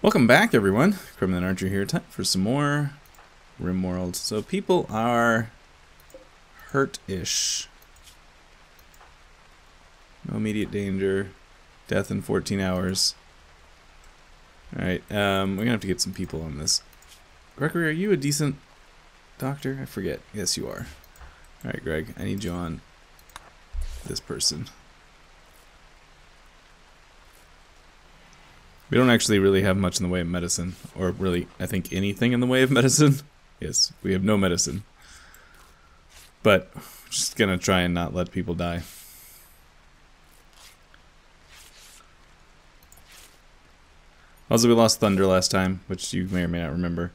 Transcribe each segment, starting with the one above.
Welcome back, everyone. Cromulent Archer here, time for some more RimWorld. So people are hurt-ish. No immediate danger. Death in 14 hours. Alright, we're gonna have to get some people on this. Gregory, are you a decent doctor? I forget. Yes, you are. Alright, Greg, I need you on this person. We don't actually really have much in the way of medicine, or really, I think, anything in the way of medicine. Yes, we have no medicine. But, just gonna try and not let people die. Also, we lost Thunder last time, which you may or may not remember.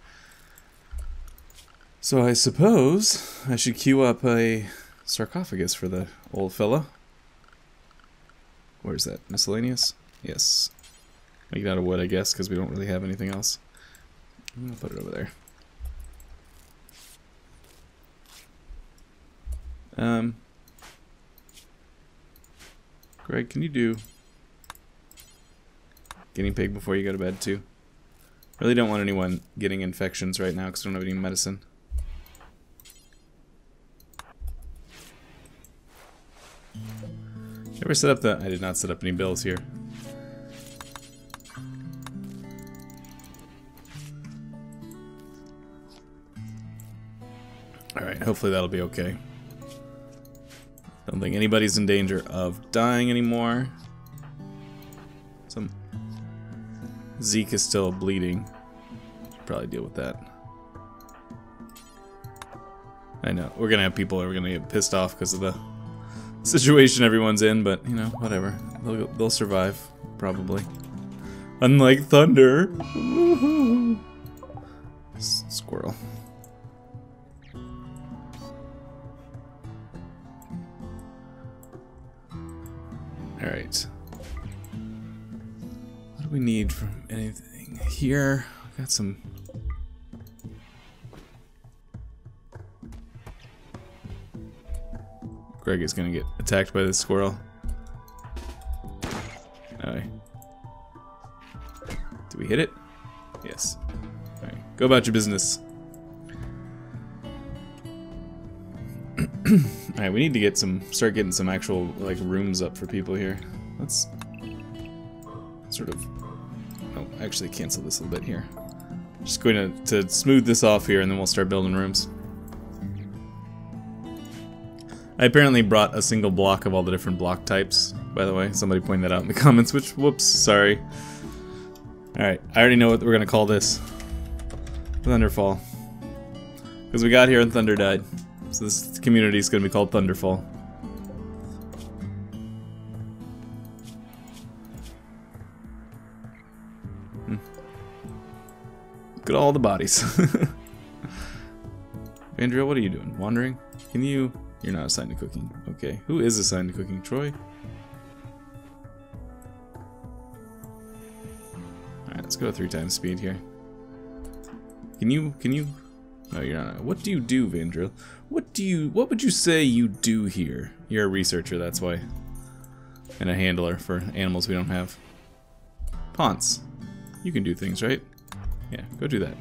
So I suppose I should queue up a sarcophagus for the old fella. Where's that? Miscellaneous? Yes. Make it out of wood, I guess, because we don't really have anything else. I'm gonna put it over there. Greg, can you do guinea pig before you go to bed, too? Really don't want anyone getting infections right now, because I don't have any medicine. Ever set up the... I did not set up any bills here. Alright, hopefully that'll be okay. Don't think anybody's in danger of dying anymore. Some Zeke is still bleeding. Should probably deal with that. I know, we're gonna have people who are gonna get pissed off because of the situation everyone's in, but you know, whatever. They'll survive, probably. Unlike Thunder. Woohoo! Squirrel. Alright. What do we need from anything here? I've got some... Greg is gonna get attacked by this squirrel. Alright. Did we hit it? Yes. Alright. Go about your business. Alright, we need to get some, start getting some actual, like, rooms up for people here. Let's sort of, oh, actually cancel this a little bit here. Just going to smooth this off here, and then we'll start building rooms. I apparently brought a single block of all the different block types, by the way. Somebody pointed that out in the comments, which, whoops, sorry. Alright, I already know what we're going to call this. Thunderfall. Because we got here and Thunder died. So this community is going to be called Thunderfall. Look at all the bodies. Andrea, what are you doing? Wandering? Can you... You're not assigned to cooking. Okay. Who is assigned to cooking? Troy? Alright, let's go 3 times speed here. Can you... No, you're not. What do you do, Vandrill? What would you say you do here? You're a researcher, that's why. And a handler for animals we don't have. Ponce. You can do things, right? Yeah, go do that.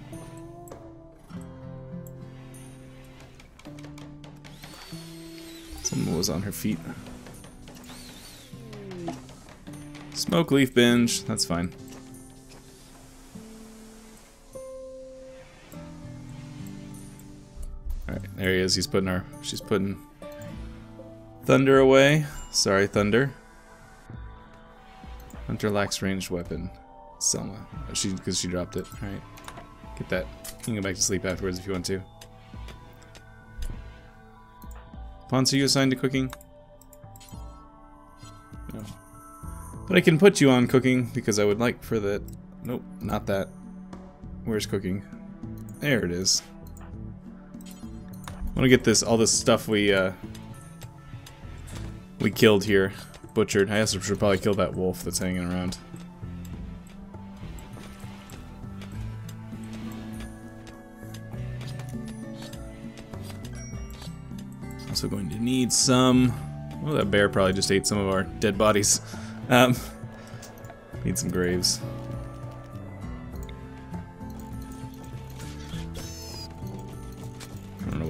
Someone was on her feet. Smoke leaf binge. That's fine. There he is, she's putting Thunder away. Sorry, Thunder. Hunter lacks ranged weapon. Selma. Oh, because she dropped it. Alright. Get that. You can go back to sleep afterwards if you want to. Ponce, are you assigned to cooking? No. But I can put you on cooking because I would like for that. Nope, not that. Where's cooking? There it is. I want to get this, all this stuff we killed here, butchered. I also should probably kill that wolf that's hanging around. Also going to need some, well, that bear probably just ate some of our dead bodies. Need some graves.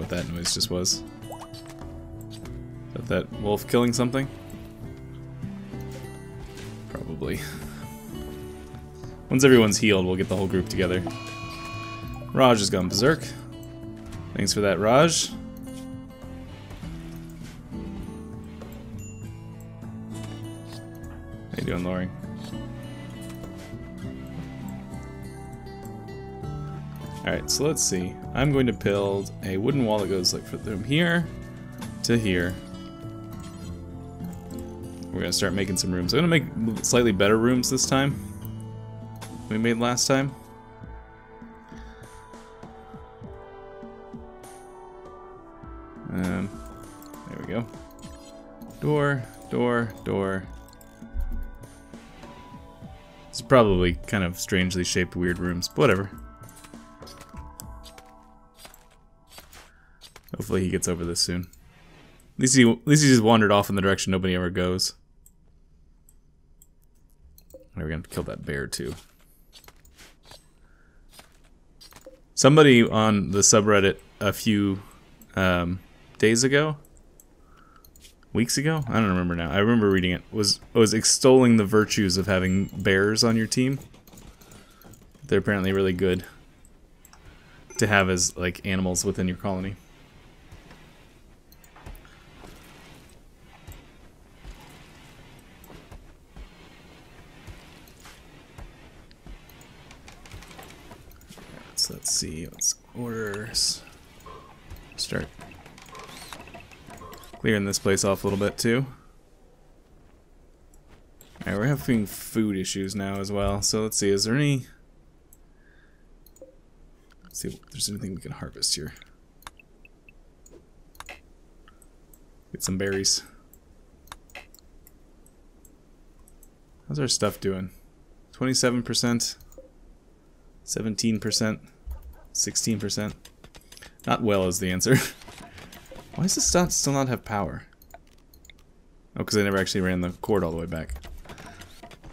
what that noise just was. Is that that wolf killing something? Probably. Once everyone's healed, we'll get the whole group together. Raj has gone berserk. Thanks for that, Raj. How you doing, Lori? Alright, so let's see. I'm going to build a wooden wall that goes like from here to here. We're going to start making some rooms. I'm going to make slightly better rooms this time than we made last time. There we go. Door, door, door. It's probably kind of strangely shaped weird rooms, but whatever. Hopefully he gets over this soon. At least he just wandered off in the direction nobody ever goes. We're gonna have to kill that bear too. Somebody on the subreddit a few days ago, weeks ago, I don't remember now. I remember reading it. Was extolling the virtues of having bears on your team. They're apparently really good to have as like animals within your colony. So let's see, let's orders. Start clearing this place off a little bit too. Alright, we're having food issues now as well, so let's see, is there any... Let's see if there's anything we can harvest here. Get some berries. How's our stuff doing? 27%, 17%, 16%. Not well is the answer. Why does this stuff still not have power? Oh, because I never actually ran the cord all the way back.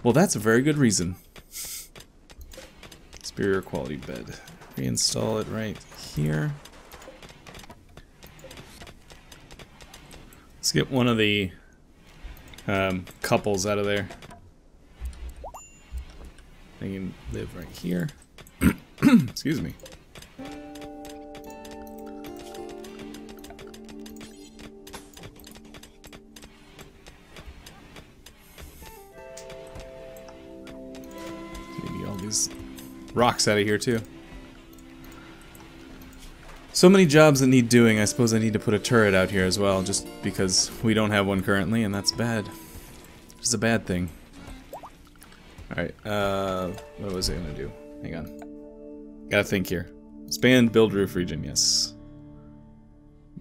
Well, that's a very good reason. Superior quality bed. Reinstall it right here. Let's get one of the couples out of there. They can live right here. Excuse me. Rocks out of here too. So many jobs that need doing. I suppose I need to put a turret out here as well, just because we don't have one currently, and that's bad. It's a bad thing. Alright, what was I gonna do? Hang on. Gotta think here. Expand build roof region, yes.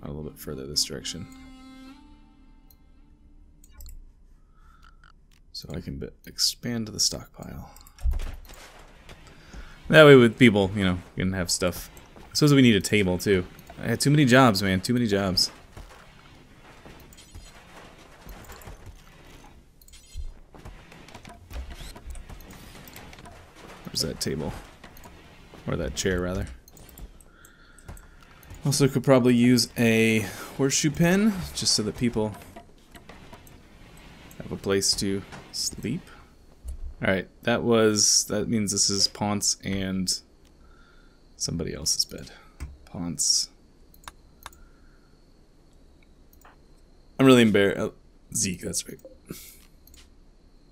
Not a little bit further this direction. So I can expand the stockpile. That way with people, you know, we can have stuff. I suppose we need a table, too. I had too many jobs, man. Too many jobs. Where's that table? Or that chair, rather. Also could probably use a horseshoe pen, just so that people have a place to sleep. Alright, that means this is Ponce and somebody else's bed. Ponce. I'm really embarrassed. Oh, Zeke, that's right.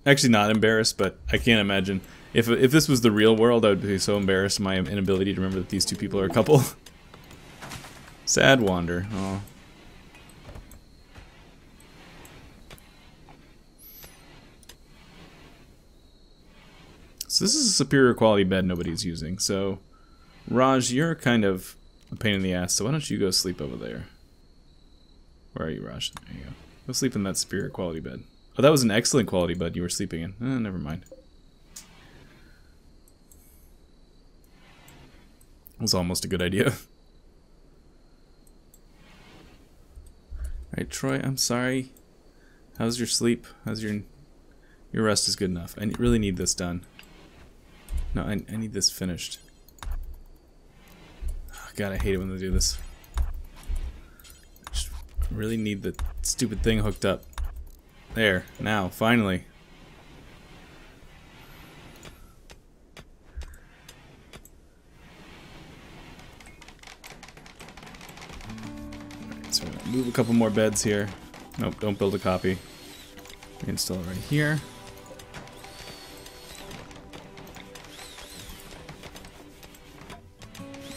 Actually not embarrassed, but I can't imagine. If this was the real world, I would be so embarrassed at my inability to remember that these two people are a couple. Sad wander. Oh. So this is a superior quality bed nobody's using, so Raj, you're kind of a pain in the ass, so why don't you go sleep over there? Where are you, Raj? There you go. Go sleep in that superior quality bed. Oh, that was an excellent quality bed you were sleeping in. Eh, never mind. It was almost a good idea. Alright, Troy, I'm sorry. How's your sleep? How's your rest is good enough. I really need this done. No, I need this finished. Oh, God, I hate it when they do this. Really need the stupid thing hooked up. There, now, finally. Alright, so we're gonna move a couple more beds here. Nope, don't build a copy. Install it right here.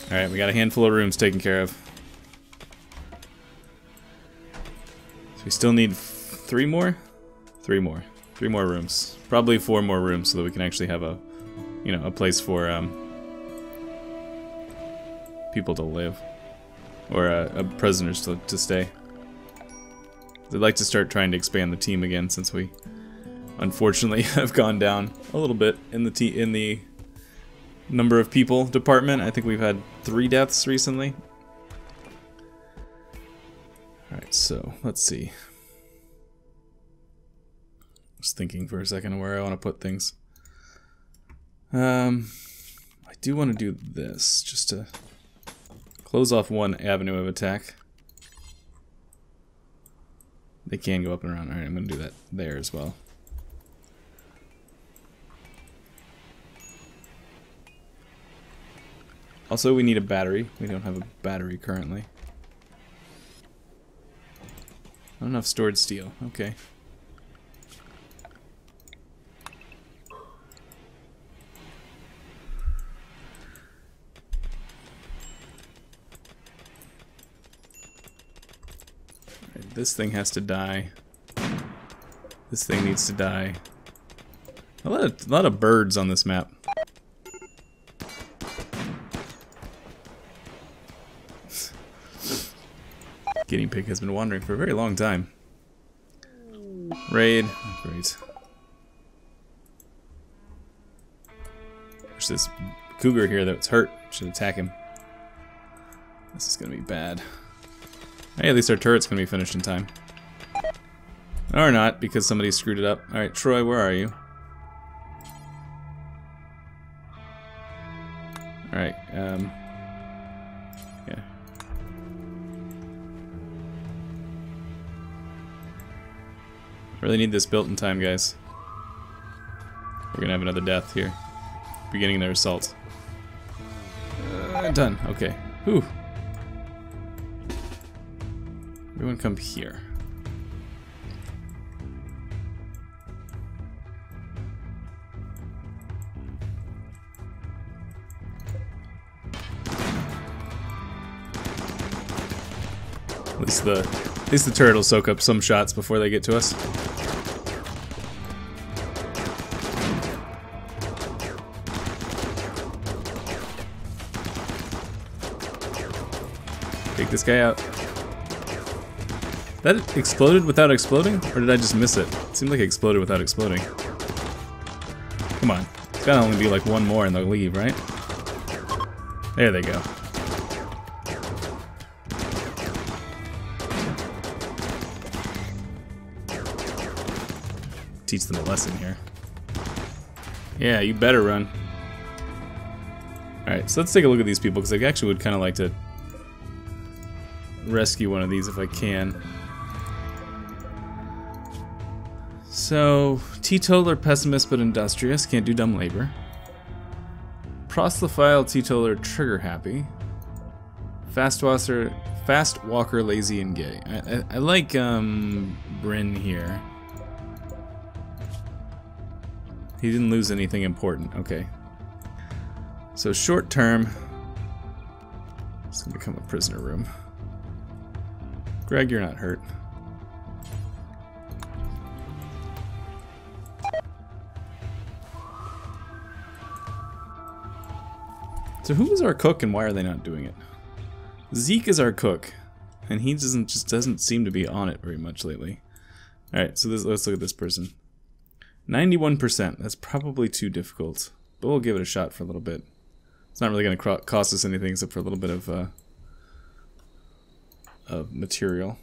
Alright, we got a handful of rooms taken care of. So we still need three more? Three more rooms. Probably four more rooms so that we can actually have a, you know, a place for people to live. Or prisoners to stay. I'd like to start trying to expand the team again since we unfortunately have gone down a little bit in the number of people department. I think we've had 3 deaths recently. Alright, so let's see. I was thinking for a second of where I want to put things. I do want to do this just to close off one avenue of attack. They can go up and around. Alright, I'm going to do that there as well. Also, we need a battery. We don't have a battery currently. Not enough stored steel. Okay. Right, this thing has to die. This thing needs to die. A lot of birds on this map. Guinea pig has been wandering for a very long time. Raid. Oh, great. There's this cougar here that's hurt. Should attack him. This is gonna be bad. Hey, at least our turret's gonna be finished in time. Or not, because somebody screwed it up. Alright, Troy, where are you? Alright, really need this built in time, guys. We're gonna have another death here. Beginning their assault. Done. Okay. Whew. Everyone come here. At least the turret will soak up some shots before they get to us. Take this guy out. That exploded without exploding? Or did I just miss it? It seemed like it exploded without exploding. Come on. It's gotta only be like one more and they'll leave, right? There they go. Teach them a lesson here. Yeah, you better run. Alright, so let's take a look at these people, because I actually would kind of like to rescue one of these if I can. So, teetotaler pessimist but industrious, can't do dumb labor. Proselyphile teetotaler trigger happy. Fast walker lazy and gay. I like Bryn here. He didn't lose anything important. Okay. So short term, it's gonna become a prisoner room. Greg, you're not hurt. So who is our cook and why are they not doing it? Zeke is our cook, and he just doesn't seem to be on it very much lately. All right, so let's look at this person. 91%, that's probably too difficult, but we'll give it a shot for a little bit. It's not really going to cost us anything except for a little bit of material.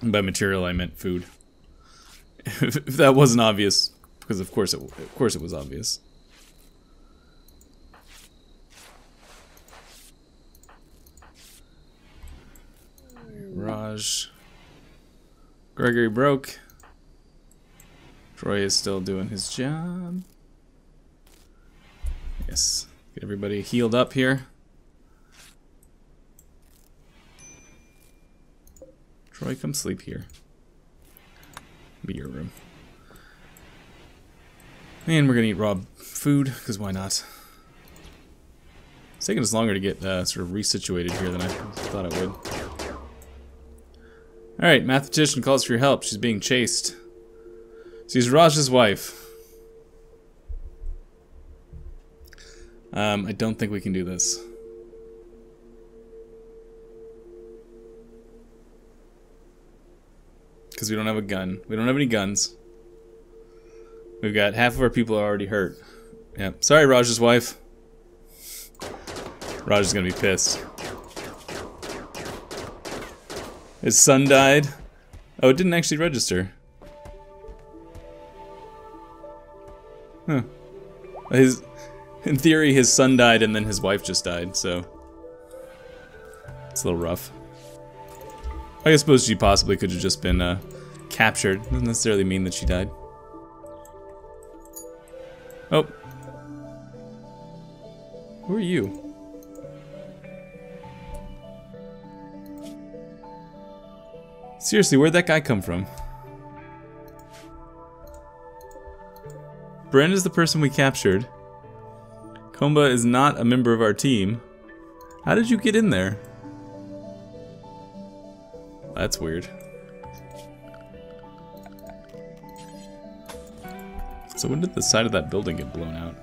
And by material I meant food. If that wasn't obvious, because of course it was obvious. Mirage. Gregory broke. Troy is still doing his job. Yes. Get everybody healed up here. Troy, come sleep here. Be your room. And we're gonna eat raw food, because why not? It's taking us longer to get sort of resituated here than I thought it would. Alright, mathematician calls for your help. She's being chased. She's Raj's wife. I don't think we can do this. Because we don't have a gun. We don't have any guns. We've got half of our people are already hurt. Yeah. Sorry, Raj's wife. Raj is gonna be pissed. His son died. Oh, it didn't actually register. Huh. In theory, his son died and then his wife just died, so. It's a little rough. I suppose she possibly could have just been captured. Doesn't necessarily mean that she died. Oh. Who are you? Seriously, where'd that guy come from? Bren is the person we captured. Komba is not a member of our team. How did you get in there? That's weird. So when did the side of that building get blown out?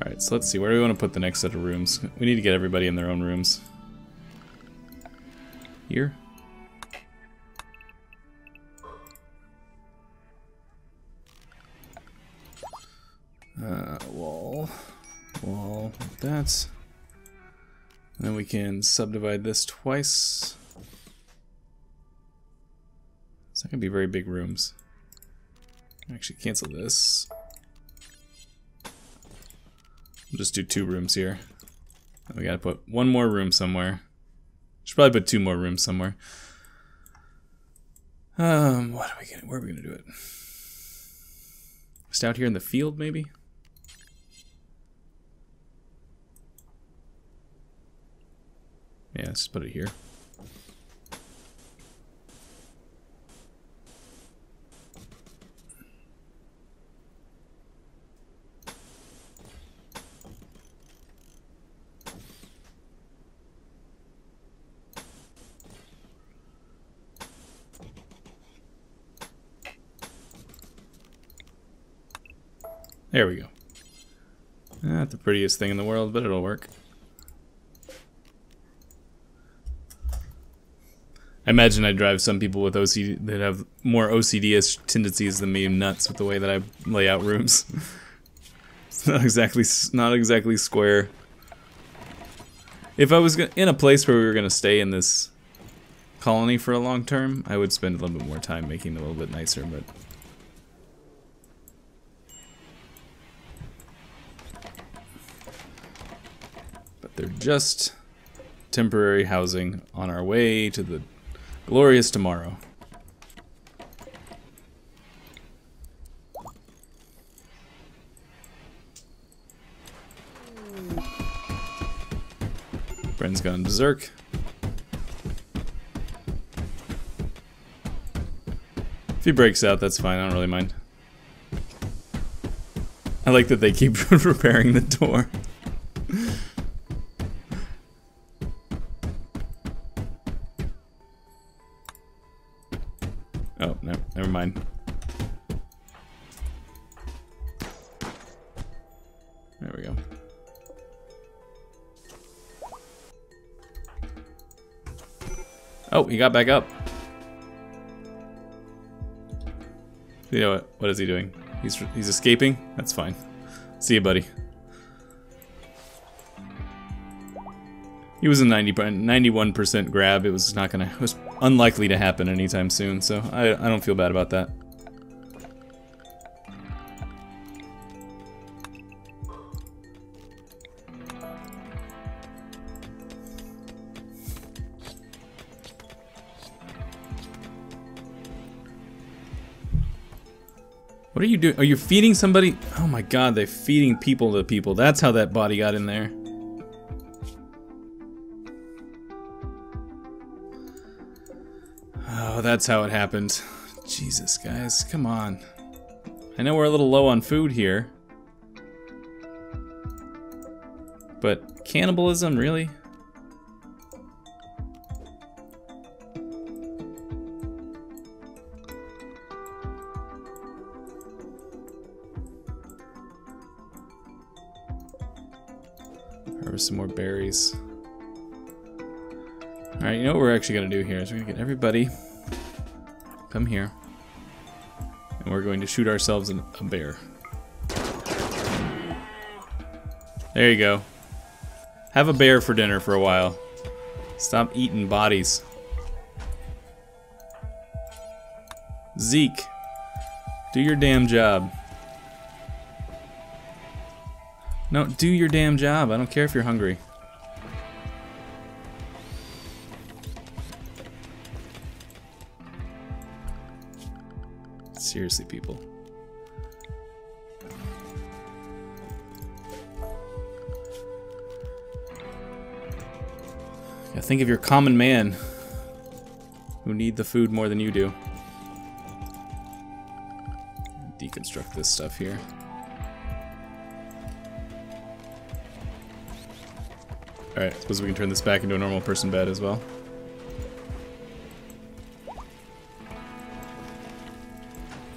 Alright, so let's see, where do we want to put the next set of rooms? We need to get everybody in their own rooms. Here? Wall like that. And then we can subdivide this twice. It's not gonna be very big rooms. Actually, cancel this. We'll just do 2 rooms here. We gotta put 1 more room somewhere. Should probably put 2 more rooms somewhere. Where are we gonna do it? Just out here in the field, maybe? Yeah, let's put it here. There we go. Not the prettiest thing in the world, but it'll work. I imagine I drive some people with OCD that have more OCD-ish tendencies than me nuts with the way that I lay out rooms. It's not exactly square. If I was in a place where we were gonna stay in this colony for a long term, I would spend a little bit more time making it a little bit nicer, but. They're just temporary housing on our way to the glorious tomorrow. Bren's gone berserk. If he breaks out, that's fine. I don't really mind. I like that they keep repairing the door. There we go. Oh, he got back up. You know what? What is he doing? He's escaping? That's fine. See you, buddy. He was a 91% grab. It was not gonna. It was unlikely to happen anytime soon. So I don't feel bad about that. What are you doing? Are you feeding somebody? Oh my god, they're feeding people to people. That's how that body got in there. Oh, that's how it happened. Jesus, guys, come on. I know we're a little low on food here. But cannibalism, really? Harvest some more berries. Alright, you know what we're actually gonna do here is we're gonna get everybody come here. And we're going to shoot ourselves a bear. There you go. Have a bear for dinner for a while. Stop eating bodies. Zeke, do your damn job. No, do your damn job. I don't care if you're hungry. Seriously, people. Gotta think of your common man who need the food more than you do. Deconstruct this stuff here. Alright, I suppose we can turn this back into a normal person bed as well.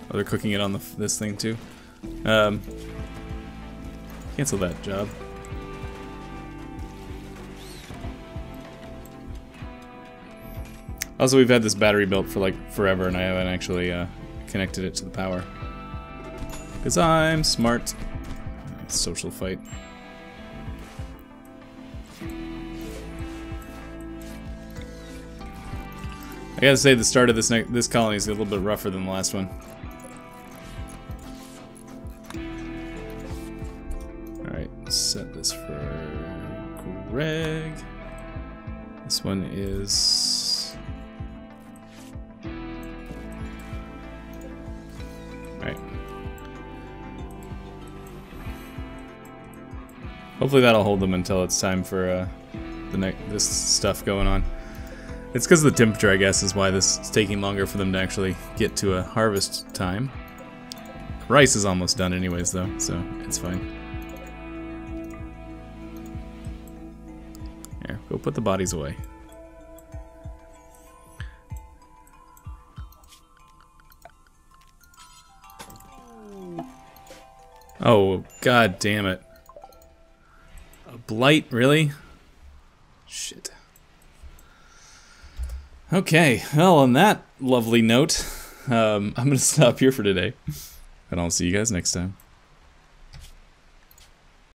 Oh, they're cooking it on this thing too. Cancel that job. Also, we've had this battery built for like forever and I haven't actually connected it to the power. Because I'm smart. Social fight. I gotta say, the start of this colony is a little bit rougher than the last one. Alright, set this for Greg. This one is... Alright. Hopefully that'll hold them until it's time for this stuff going on. It's because of the temperature, I guess, is why this is taking longer for them to actually get to a harvest time. Rice is almost done anyways, though, so it's fine. There, go put the bodies away. Oh, god damn it. A blight, really? Shit. Okay, well, on that lovely note, I'm going to stop here for today, and I'll see you guys next time.